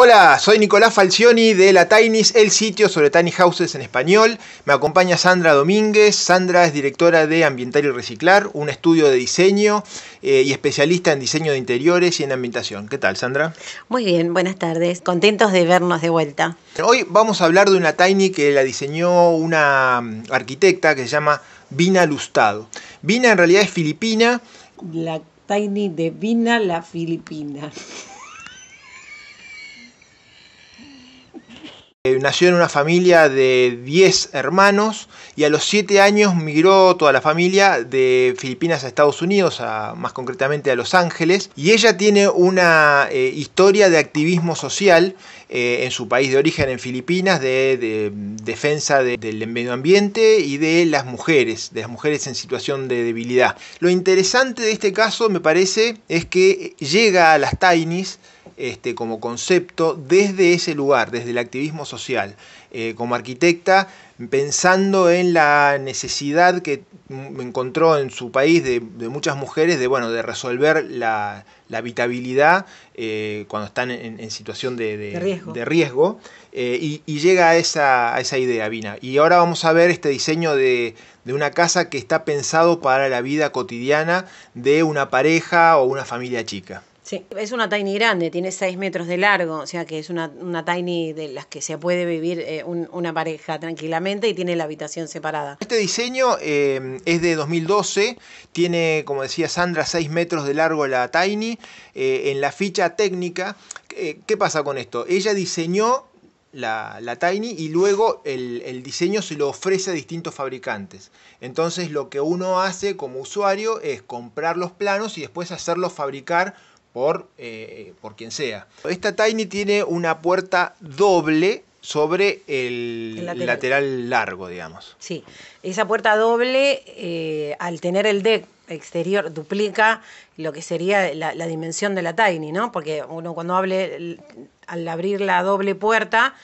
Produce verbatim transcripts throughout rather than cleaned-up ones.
Hola, soy Nicolás Falcioni de Latinys, el sitio sobre tiny houses en español. Me acompaña Sandra Domínguez. Sandra es directora de Ambientar y Reciclar, un estudio de diseño eh, y especialista en diseño de interiores y en ambientación. ¿Qué tal, Sandra? Muy bien, buenas tardes. Contentos de vernos de vuelta. Hoy vamos a hablar de una tiny que la diseñó una arquitecta que se llama Vina Lustado. Vina en realidad es filipina. La tiny de Vina, la filipina. Nació en una familia de diez hermanos y a los siete años migró toda la familia de Filipinas a Estados Unidos, a, más concretamente a Los Ángeles. Y ella tiene una eh, historia de activismo social eh, en su país de origen, en Filipinas, de, de defensa de, del medio ambiente y de las mujeres, de las mujeres en situación de debilidad. Lo interesante de este caso, me parece, es que llega a las Tinys Este, como concepto desde ese lugar, desde el activismo social, eh, como arquitecta, pensando en la necesidad que encontró en su país de, de muchas mujeres de, bueno, de resolver la, la habitabilidad eh, cuando están en, en situación de, de, de riesgo, de riesgo eh, y, y llega a esa, a esa idea, Vina. Y ahora vamos a ver este diseño de, de una casa que está pensado para la vida cotidiana de una pareja o una familia chica. Sí, es una tiny grande, tiene seis metros de largo, o sea que es una, una tiny de las que se puede vivir eh, un, una pareja tranquilamente y tiene la habitación separada. Este diseño eh, es de dos mil doce, tiene, como decía Sandra, seis metros de largo la tiny. Eh, en la ficha técnica, eh, ¿qué pasa con esto? Ella diseñó la, la tiny y luego el, el diseño se lo ofrece a distintos fabricantes. Entonces lo que uno hace como usuario es comprar los planos y después hacerlos fabricar Por, eh, por quien sea. Esta tiny tiene una puerta doble sobre el, el lateral. lateral largo, digamos. Sí, esa puerta doble, eh, al tener el deck exterior, duplica lo que sería la, la dimensión de la tiny, ¿no? Porque uno cuando hable, al abrir la doble puerta,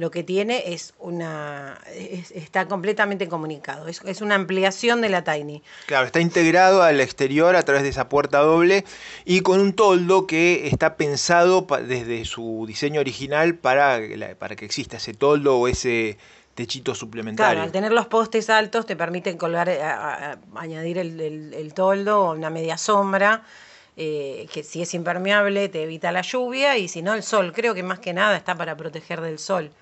lo que tiene es una... Es, está completamente comunicado. Es, es una ampliación de la tiny. Claro, está integrado al exterior a través de esa puerta doble y con un toldo que está pensado pa, desde su diseño original para, para que exista ese toldo o ese techito suplementario. Claro, al tener los postes altos te permiten colgar, a, a, añadir el, el, el toldo o una media sombra. Eh, que si es impermeable te evita la lluvia y si no el sol. Creo que más que nada está para proteger del sol.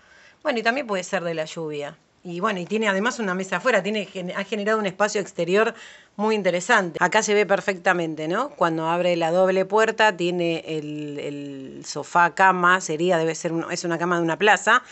Bueno, y también puede ser de la lluvia. Y bueno, y tiene además una mesa afuera, tiene, ha generado un espacio exterior muy interesante. Acá se ve perfectamente, ¿no? Cuando abre la doble puerta, tiene el, el sofá, cama, sería, debe ser, es una cama de una plaza.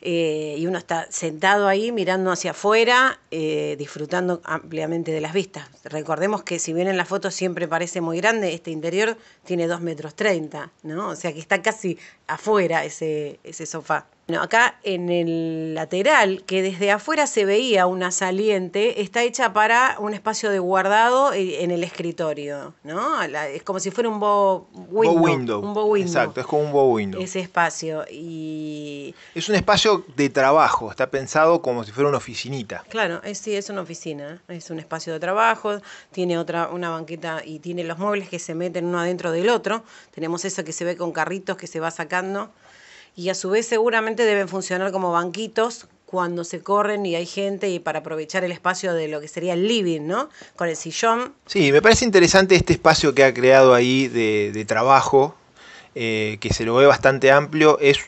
Eh, y uno está sentado ahí mirando hacia afuera, eh, disfrutando ampliamente de las vistas. Recordemos que si bien en las fotos siempre parece muy grande, este interior tiene dos metros treinta, ¿no? O sea que está casi afuera ese, ese sofá. Bueno, acá en el lateral, que desde afuera se veía una saliente, está hecha para un espacio de guardado en el escritorio, ¿no? Es como si fuera un bow window, bow window. Un bow window. Exacto, es como un bow window. Ese espacio. Y... es un espacio de trabajo, está pensado como si fuera una oficinita. Claro, es, sí, es una oficina, es un espacio de trabajo, tiene otra, una banqueta y tiene los muebles que se meten uno adentro del otro. Tenemos eso que se ve con carritos que se va sacando. Y a su vez seguramente deben funcionar como banquitos cuando se corren y hay gente y para aprovechar el espacio de lo que sería el living, ¿no? Con el sillón. Sí, me parece interesante este espacio que ha creado ahí de, de trabajo, eh, que se lo ve bastante amplio. Es,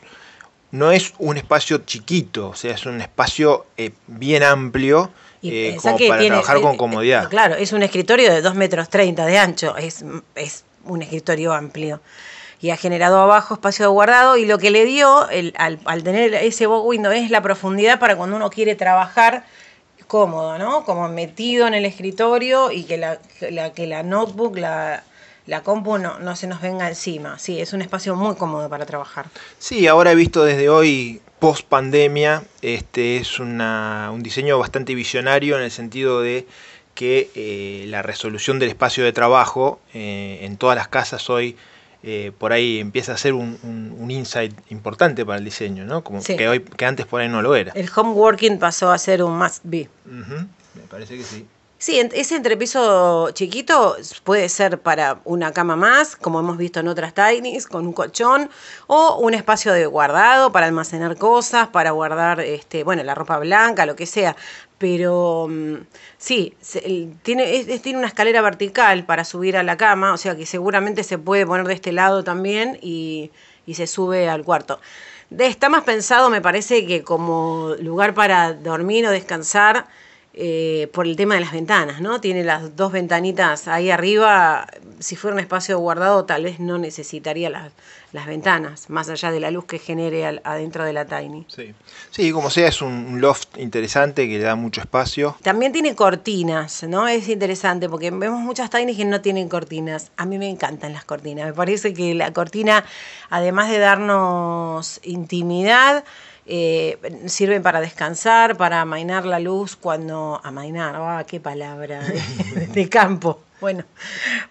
no es un espacio chiquito, o sea, es un espacio eh, bien amplio. Y eh, como para tiene, trabajar con comodidad. Eh, claro, es un escritorio de dos metros treinta de ancho, es, es un escritorio amplio. Y ha generado abajo espacio de guardado y lo que le dio el, al, al tener ese bow window es la profundidad para cuando uno quiere trabajar cómodo, ¿no? Como metido en el escritorio y que la, la, que la notebook, la, la compu no, no se nos venga encima. Sí, es un espacio muy cómodo para trabajar. Sí, ahora he visto desde hoy, post pandemia, este es una, un diseño bastante visionario en el sentido de que eh, la resolución del espacio de trabajo eh, en todas las casas hoy... Eh, por ahí empieza a ser un, un, un insight importante para el diseño, ¿no? Como sí. que, hoy, que antes por ahí no lo era. El home working pasó a ser un must be. Uh-huh. Me parece que sí. Sí, ese entrepiso chiquito puede ser para una cama más, como hemos visto en otras Latinys, con un colchón, o un espacio de guardado para almacenar cosas, para guardar este, bueno, la ropa blanca, lo que sea. Pero sí, tiene, es, tiene una escalera vertical para subir a la cama, o sea que seguramente se puede poner de este lado también y, y se sube al cuarto. Está más pensado, me parece, que como lugar para dormir o descansar, Eh, por el tema de las ventanas, ¿no? Tiene las dos ventanitas ahí arriba. Si fuera un espacio guardado, tal vez no necesitaría las, las ventanas, más allá de la luz que genere al, adentro de la Tiny. Sí, sí, como sea, es un loft interesante que le da mucho espacio. También tiene cortinas, ¿no? Es interesante porque vemos muchas Tiny que no tienen cortinas. A mí me encantan las cortinas. Me parece que la cortina, además de darnos intimidad, Eh, sirven para descansar, para amainar la luz cuando... Amainar, oh, qué palabra de, de campo. Bueno,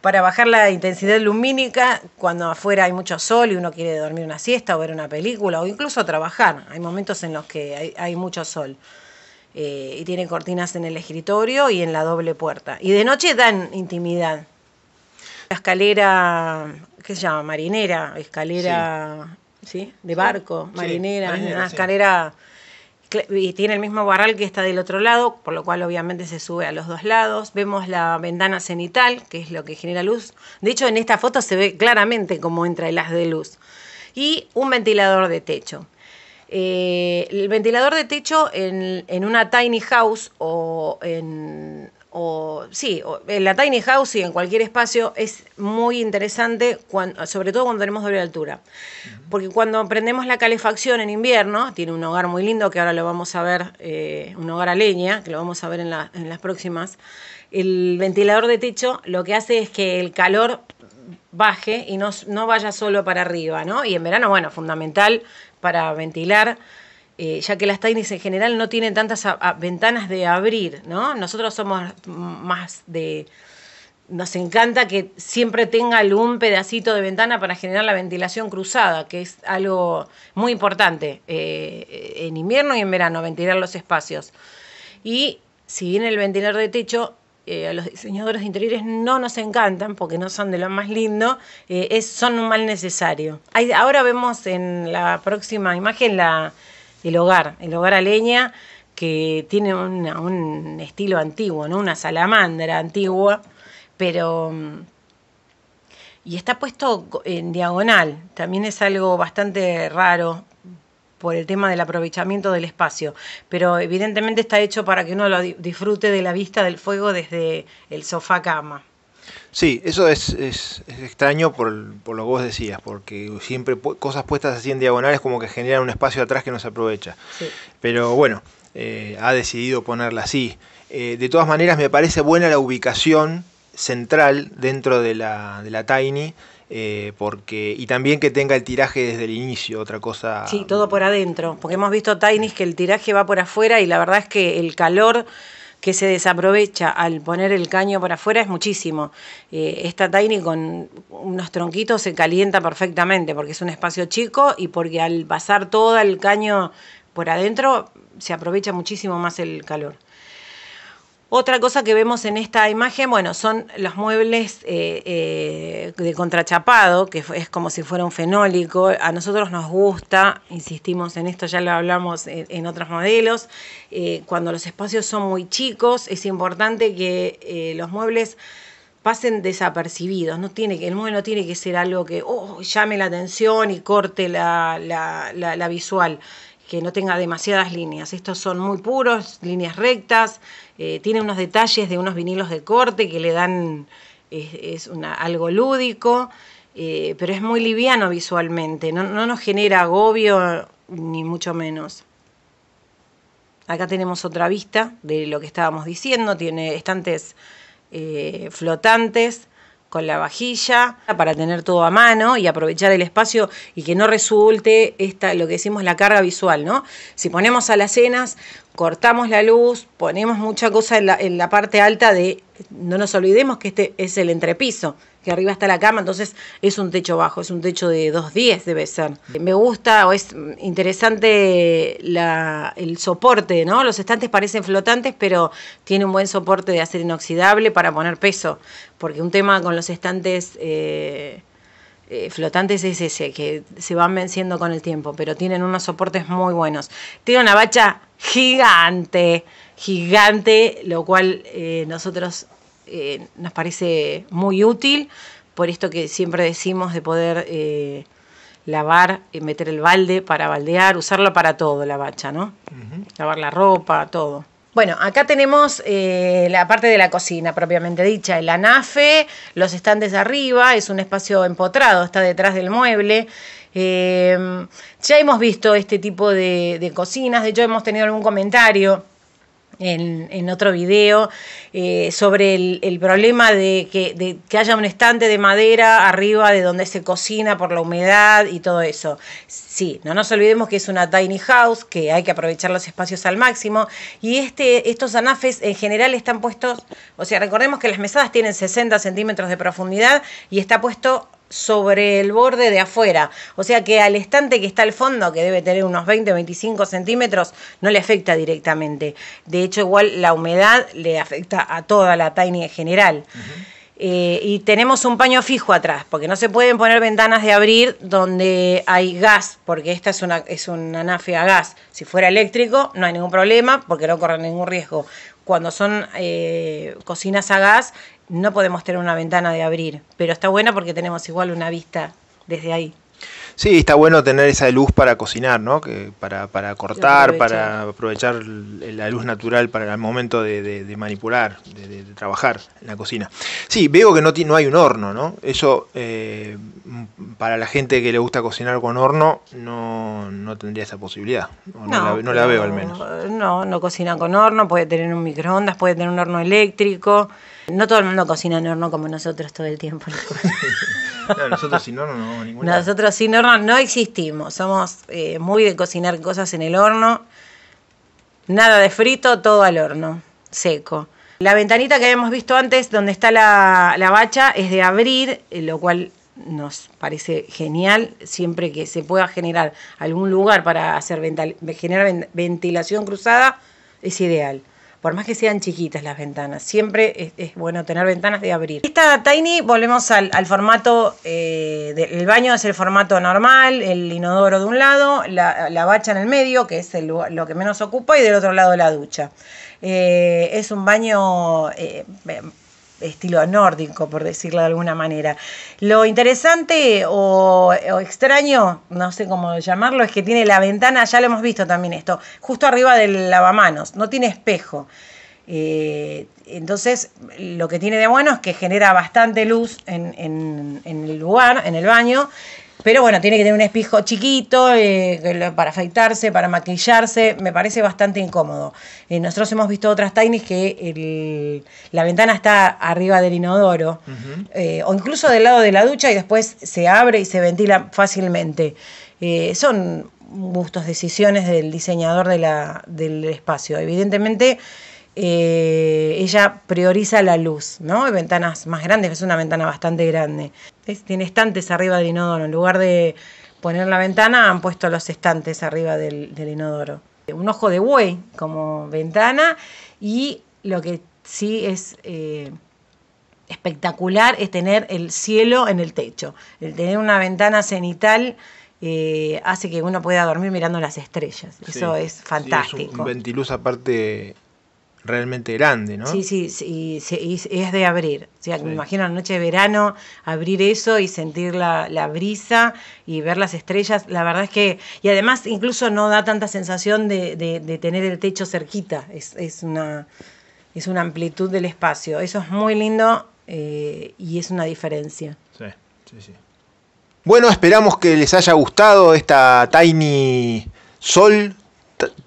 para bajar la intensidad lumínica cuando afuera hay mucho sol y uno quiere dormir una siesta o ver una película o incluso trabajar. Hay momentos en los que hay, hay mucho sol. Eh, y tiene cortinas en el escritorio y en la doble puerta. Y de noche dan intimidad. La escalera, ¿qué se llama? Marinera, escalera... Sí. ¿Sí? De barco, sí, marinera, marinera, una escalera, sí. Y tiene el mismo barral que está del otro lado, por lo cual obviamente se sube a los dos lados. Vemos la ventana cenital, que es lo que genera luz. De hecho, en esta foto se ve claramente cómo entra el haz de luz. Y un ventilador de techo. Eh, el ventilador de techo en, en una tiny house o en... O, sí, en la tiny house y en cualquier espacio es muy interesante, cuando, sobre todo cuando tenemos doble altura. Porque cuando prendemos la calefacción en invierno, tiene un hogar muy lindo que ahora lo vamos a ver, eh, un hogar a leña, que lo vamos a ver en, la, en las próximas. El ventilador de techo lo que hace es que el calor baje y no, no vaya solo para arriba, ¿no? Y en verano, bueno, fundamental para ventilar. Eh, ya que las Latinys en general no tienen tantas a, a, ventanas de abrir, ¿no? Nosotros somos más de... Nos encanta que siempre tenga algún pedacito de ventana para generar la ventilación cruzada, que es algo muy importante eh, en invierno y en verano, ventilar los espacios. Y si bien el ventilador de techo, eh, a los diseñadores de interiores no nos encantan porque no son de lo más lindo, eh, es, son un mal necesario. Hay, ahora vemos en la próxima imagen la... El hogar, el hogar a leña, que tiene una, un estilo antiguo, ¿no? Una salamandra antigua, pero... Y está puesto en diagonal, también es algo bastante raro por el tema del aprovechamiento del espacio, pero evidentemente está hecho para que uno lo disfrute de la vista del fuego desde el sofá-cama. Sí, eso es, es, es extraño por, por lo que vos decías, porque siempre po cosas puestas así en diagonales como que generan un espacio atrás que no se aprovecha. Sí. Pero bueno, eh, ha decidido ponerla así. Eh, de todas maneras, me parece buena la ubicación central dentro de la, de la Tiny, eh, porque y también que tenga el tiraje desde el inicio, otra cosa... Sí, todo por adentro, porque hemos visto Tinys que el tiraje va por afuera y la verdad es que el calor... que se desaprovecha al poner el caño para afuera es muchísimo. Eh, esta Tiny con unos tronquitos se calienta perfectamente porque es un espacio chico y porque al pasar todo el caño por adentro se aprovecha muchísimo más el calor. Otra cosa que vemos en esta imagen, bueno, son los muebles eh, eh, de contrachapado, que es como si fuera un fenólico. A nosotros nos gusta, insistimos en esto, ya lo hablamos en, en otros modelos, eh, cuando los espacios son muy chicos es importante que eh, los muebles pasen desapercibidos. No tiene que, el mueble no tiene que ser algo que oh, llame la atención y corte la, la, la, la visual, que no tenga demasiadas líneas. Estos son muy puros, líneas rectas, eh, tiene unos detalles de unos vinilos de corte que le dan, es, es una, algo lúdico, eh, pero es muy liviano visualmente, no, no nos genera agobio ni mucho menos. Acá tenemos otra vista de lo que estábamos diciendo, tiene estantes eh, flotantes, con la vajilla, para tener todo a mano y aprovechar el espacio y que no resulte esta, lo que decimos, la carga visual, ¿no? Si ponemos alacenas cortamos la luz, ponemos mucha cosa en la, en la parte alta de... No nos olvidemos que este es el entrepiso, que arriba está la cama, entonces es un techo bajo, es un techo de dos diez debe ser. Me gusta, o es interesante la, el soporte, ¿no? Los estantes parecen flotantes, pero tiene un buen soporte de acero inoxidable para poner peso, porque un tema con los estantes eh, eh, flotantes es ese, que se van venciendo con el tiempo, pero tienen unos soportes muy buenos. Tiene una bacha gigante, gigante, lo cual eh, nosotros eh, nos parece muy útil, por esto que siempre decimos de poder eh, lavar, meter el balde para baldear, usarlo para todo la bacha, ¿no? Uh-huh. Lavar la ropa, todo. Bueno, acá tenemos eh, la parte de la cocina propiamente dicha, el anafe, los estantes arriba, es un espacio empotrado, está detrás del mueble. Eh, ya hemos visto este tipo de, de cocinas, de hecho hemos tenido algún comentario En, en otro video eh, sobre el, el problema de que, de que haya un estante de madera arriba de donde se cocina por la humedad y todo eso. Sí, no nos olvidemos que es una tiny house, que hay que aprovechar los espacios al máximo, y este, estos anafes en general están puestos, o sea, recordemos que las mesadas tienen sesenta centímetros de profundidad y está puesto sobre el borde de afuera, o sea que al estante que está al fondo, que debe tener unos veinte a veinticinco centímetros, no le afecta directamente. De hecho, igual la humedad le afecta a toda la tiny en general. Uh-huh. Eh, y tenemos un paño fijo atrás, porque no se pueden poner ventanas de abrir donde hay gas, porque esta es una, es una anafe a gas. Si fuera eléctrico, no hay ningún problema, porque no corre ningún riesgo. Cuando son eh, cocinas a gas, no podemos tener una ventana de abrir, pero está bueno porque tenemos igual una vista desde ahí. Sí, está bueno tener esa luz para cocinar, ¿no? Que para, para cortar, aprovechar. para aprovechar la luz natural para el momento de, de, de manipular, de, de, de trabajar en la cocina. Sí, veo que no, no hay un horno, ¿no? Eso, eh, para la gente que le gusta cocinar con horno, no, no tendría esa posibilidad. No, no, la, no la veo al menos. No, no cocina con horno, puede tener un microondas, puede tener un horno eléctrico. No todo el mundo cocina en horno como nosotros todo el tiempo. No, nosotros sin horno no vamos a ningún lado. Nosotros sin horno no existimos. Somos eh, muy de cocinar cosas en el horno. Nada de frito, todo al horno, seco. La ventanita que habíamos visto antes, donde está la, la bacha, es de abrir, lo cual nos parece genial. Siempre que se pueda generar algún lugar para hacer vental, generar ventilación cruzada, es ideal. Por más que sean chiquitas las ventanas, siempre es, es bueno tener ventanas de abrir. Esta tiny, volvemos al, al formato, eh, del el baño es el formato normal, el inodoro de un lado, la, la bacha en el medio, que es el, lo que menos ocupa, y del otro lado la ducha. Eh, es un baño eh, estilo nórdico, por decirlo de alguna manera. Lo interesante o, o extraño, no sé cómo llamarlo, es que tiene la ventana, ya lo hemos visto también esto, justo arriba del lavamanos, no tiene espejo. Eh, entonces, lo que tiene de bueno es que genera bastante luz en, en, en el lugar, en el baño, pero bueno, tiene que tener un espejo chiquito eh, para afeitarse, para maquillarse. Me parece bastante incómodo. Eh, nosotros hemos visto otras tinys que el, la ventana está arriba del inodoro. Uh-huh. eh, o incluso del lado de la ducha y después se abre y se ventila fácilmente. Eh, son gustos, decisiones del diseñador de la, del espacio. Evidentemente, eh, ella prioriza la luz, ¿no? Hay ventanas más grandes, es una ventana bastante grande. Tiene estantes arriba del inodoro. En lugar de poner la ventana, han puesto los estantes arriba del, del inodoro. Un ojo de buey como ventana. Y lo que sí es eh, espectacular es tener el cielo en el techo. El tener una ventana cenital eh, hace que uno pueda dormir mirando las estrellas. Sí, eso es fantástico. Sí, es un ventiluz aparte realmente grande, ¿no? Sí, sí, sí, sí, es de abrir. O sea, sí. Me imagino la noche de verano, abrir eso y sentir la, la brisa y ver las estrellas. La verdad es que... Y además incluso no da tanta sensación de, de, de tener el techo cerquita. Es, es, una, es una amplitud del espacio. Eso es muy lindo eh, y es una diferencia. Sí, sí, sí. Bueno, esperamos que les haya gustado esta tiny Sol...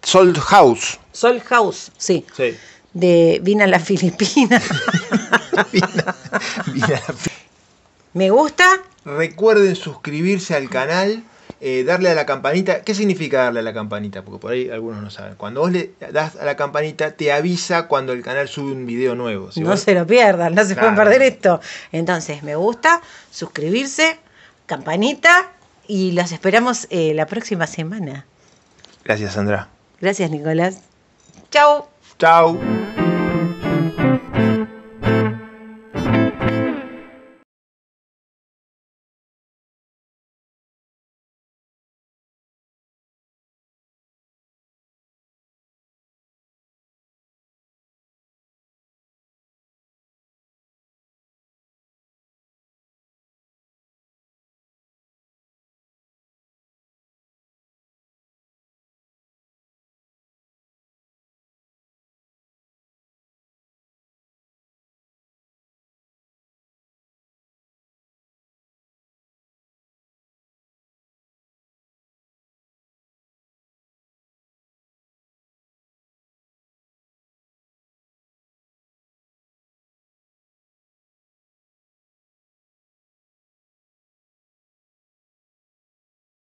Sol House. Sol House, sí. sí. De Vina la Filipina. Vina, Vina la Filipina. Me gusta. Recuerden suscribirse al canal. eh, darle a la campanita. ¿Qué significa darle a la campanita? Porque por ahí algunos no saben. Cuando vos le das a la campanita, te avisa cuando el canal sube un video nuevo. Si no vos... se lo pierdan, no se claro. pueden perder esto. Entonces, me gusta, suscribirse, campanita, y los esperamos eh, la próxima semana. Gracias, Sandra. Gracias, Nicolás. Chau. Chau.